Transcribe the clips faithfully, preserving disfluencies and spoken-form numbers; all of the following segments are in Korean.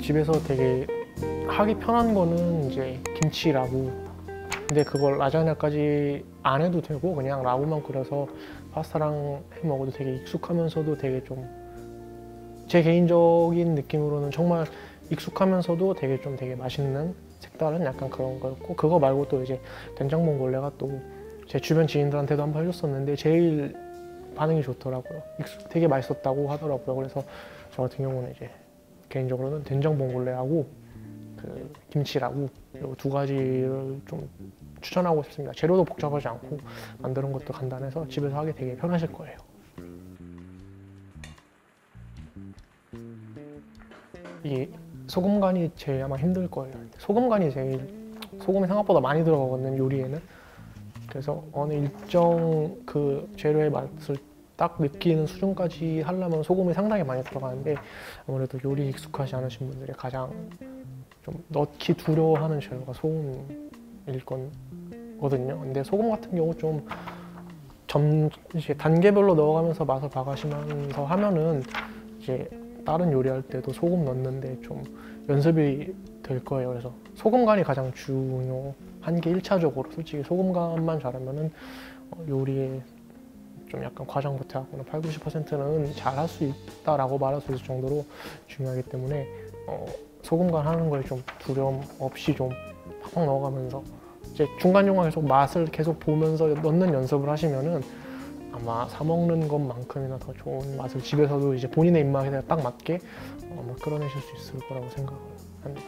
집에서 되게 하기 편한 거는 이제 김치 라구. 근데 그걸 라자냐까지 안 해도 되고 그냥 라구만 끓여서 파스타랑 해 먹어도 되게 익숙하면서도 되게 좀 제 개인적인 느낌으로는 정말 익숙하면서도 되게 좀 되게 맛있는 색다른 약간 그런 거였고, 그거 말고 또 이제 된장 봉골레가 또 제 주변 지인들한테도 한번 해줬었는데 제일 반응이 좋더라고요. 익숙, 되게 맛있었다고 하더라고요. 그래서 저 같은 경우는 이제 개인적으로는 된장 봉골레하고 그 김치라고 이 두 가지를 좀 추천하고 싶습니다. 재료도 복잡하지 않고 만드는 것도 간단해서 집에서 하기 되게 편하실 거예요. 이게 소금 간이 제일 아마 힘들 거예요. 소금 간이 제일, 소금이 생각보다 많이 들어가거든요, 요리에는. 그래서 어느 일정 그 재료의 맛을 딱 느끼는 수준까지 하려면 소금이 상당히 많이 들어가는데, 아무래도 요리 익숙하지 않으신 분들이 가장 좀 넣기 두려워하는 재료가 소금일 거거든요. 근데 소금 같은 경우 좀 점, 이제 단계별로 넣어가면서 맛을 봐가시면서 하면은 이제 다른 요리할 때도 소금 넣는데 좀 연습이 될 거예요. 그래서 소금 간이 가장 중요한 게 일차적으로, 솔직히 소금 간만 잘하면은 요리에 좀 약간 과장보태하고는 팔십, 구십 퍼센트는 잘할 수 있다라고 말할 수 있을 정도로 중요하기 때문에 어, 소금간 하는 걸 좀 두려움 없이 좀 팍팍 넣어가면서 이제 중간중간 계속 맛을 계속 보면서 넣는 연습을 하시면은 아마 사 먹는 것만큼이나 더 좋은 맛을 집에서도 이제 본인의 입맛에 딱 맞게 아마 끌어내실 수 있을 거라고 생각을 합니다.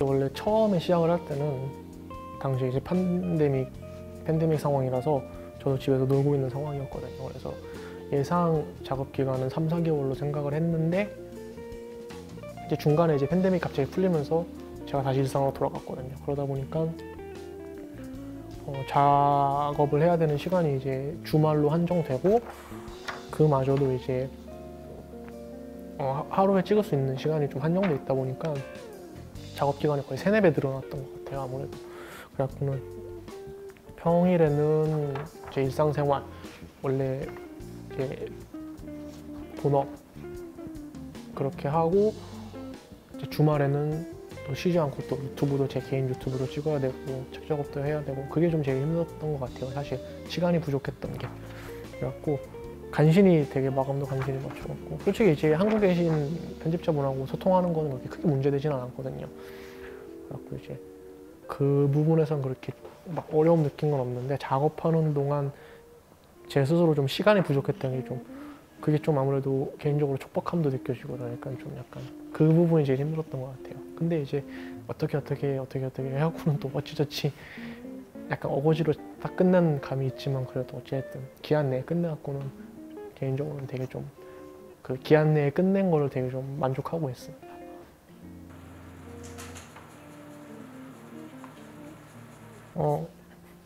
원래 처음에 시작을 할 때는 당시에 이제 팬데믹, 팬데믹 상황이라서 저도 집에서 놀고 있는 상황이었거든요. 그래서 예상 작업 기간은 삼, 사 개월로 생각을 했는데 이제 중간에 이제 팬데믹 갑자기 풀리면서 제가 다시 일상으로 돌아갔거든요. 그러다 보니까 어, 작업을 해야 되는 시간이 이제 주말로 한정되고, 그마저도 이제 어, 하루에 찍을 수 있는 시간이 좀 한정돼 있다 보니까 작업 기간이 거의 세네 배 늘어났던 것 같아요, 아무래도. 그래갖고는 평일에는 제 일상생활, 원래 이제 본업 그렇게 하고, 이제 주말에는 또 쉬지 않고 또 유튜브도 제 개인 유튜브로 찍어야 되고 책 작업도 해야 되고, 그게 좀 제일 힘들었던 것 같아요, 사실. 시간이 부족했던 게. 그래갖고 간신히 되게 마감도 간신히 맞춰갖고, 솔직히 이제 한국에 계신 편집자분하고 소통하는 거는 그렇게 크게 문제되지는 않았거든요. 그래갖고 이제 그 부분에선 그렇게 막 어려움 느낀 건 없는데, 작업하는 동안 제 스스로 좀 시간이 부족했던 게 좀, 그게 좀 아무래도 개인적으로 촉박함도 느껴지고, 그러니까 좀 약간 그 부분이 제일 힘들었던 것 같아요. 근데 이제 어떻게 어떻게 어떻게 어떻게 해갖고는 또 어찌저찌 약간 어거지로 다 끝난 감이 있지만, 그래도 어쨌든 기한 내에 끝내갖고는 개인적으로는 되게 좀 그 기한 내에 끝낸 거를 되게 좀 만족하고 있어요. 어,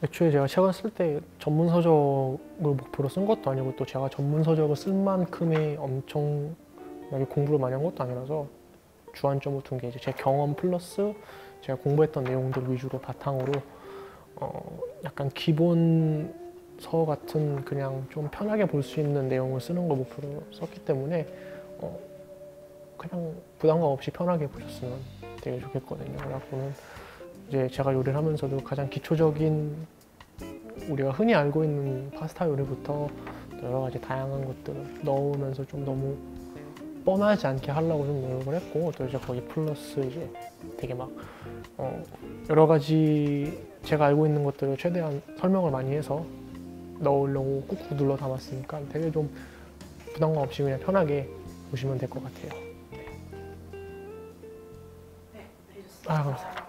애초에 제가 책을 쓸 때 전문 서적을 목표로 쓴 것도 아니고, 또 제가 전문 서적을 쓸 만큼의 엄청나게 공부를 많이 한 것도 아니라서, 주안점을 둔 게 이제 제 경험 플러스 제가 공부했던 내용들 위주로 바탕으로 어, 약간 기본서 같은 그냥 좀 편하게 볼 수 있는 내용을 쓰는 걸 목표로 썼기 때문에 어, 그냥 부담감 없이 편하게 보셨으면 되게 좋겠거든요. 그래갖고는 이제 제가 요리를 하면서도 가장 기초적인 우리가 흔히 알고 있는 파스타 요리부터 여러 가지 다양한 것들을 넣으면서 좀 너무 뻔하지 않게 하려고 좀 노력을 했고, 또 이제 거기 플러스 이제 되게 막 어 여러 가지 제가 알고 있는 것들을 최대한 설명을 많이 해서 넣으려고 꾹꾹 눌러 담았으니까 되게 좀 부담감 없이 그냥 편하게 보시면 될 것 같아요. 네. 네, 알겠습니다. 아, 감사합니다.